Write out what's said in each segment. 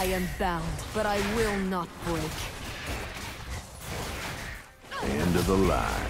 I am bound, but I will not break. End of the line.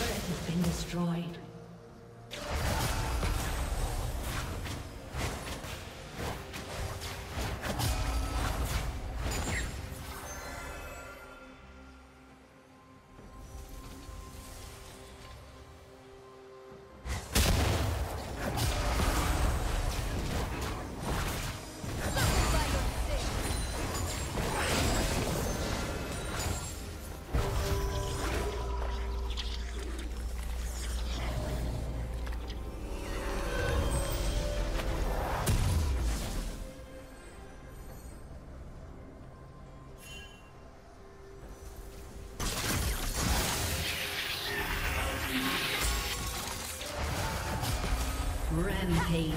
turret has been destroyed. Rampage.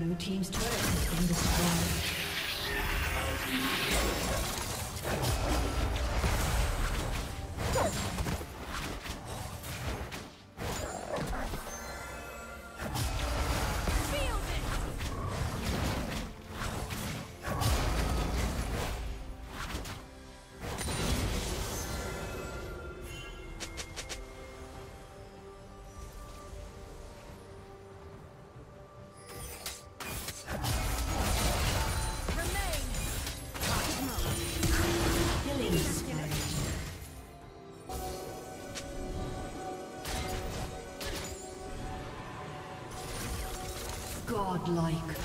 Blue team's turret has been destroyed. Godlike.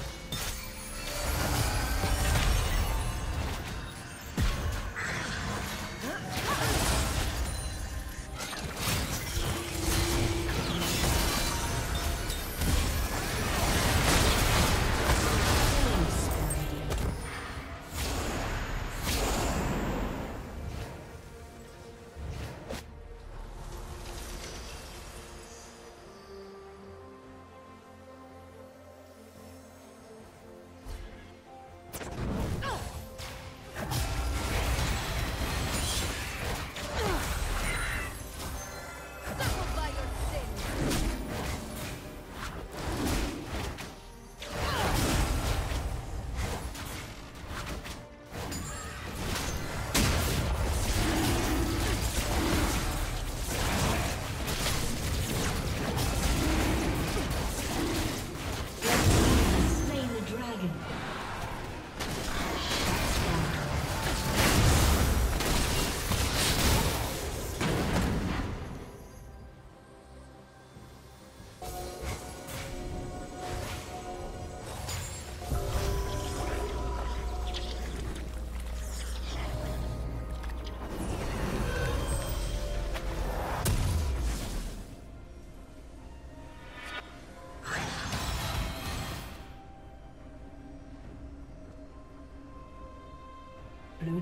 Blue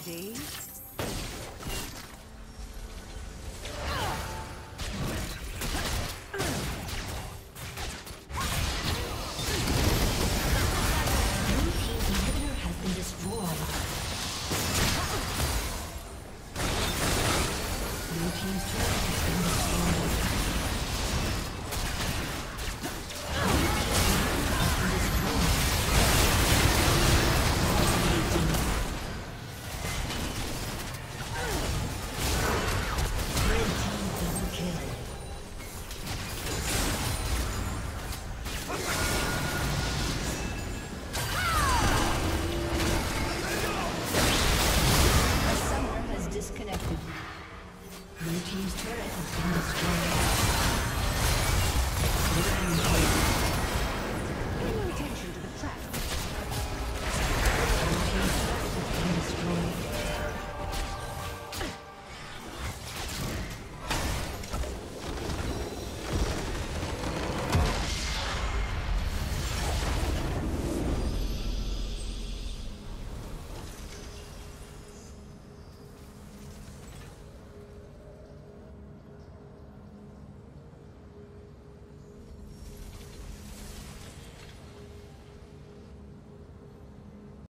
Ready?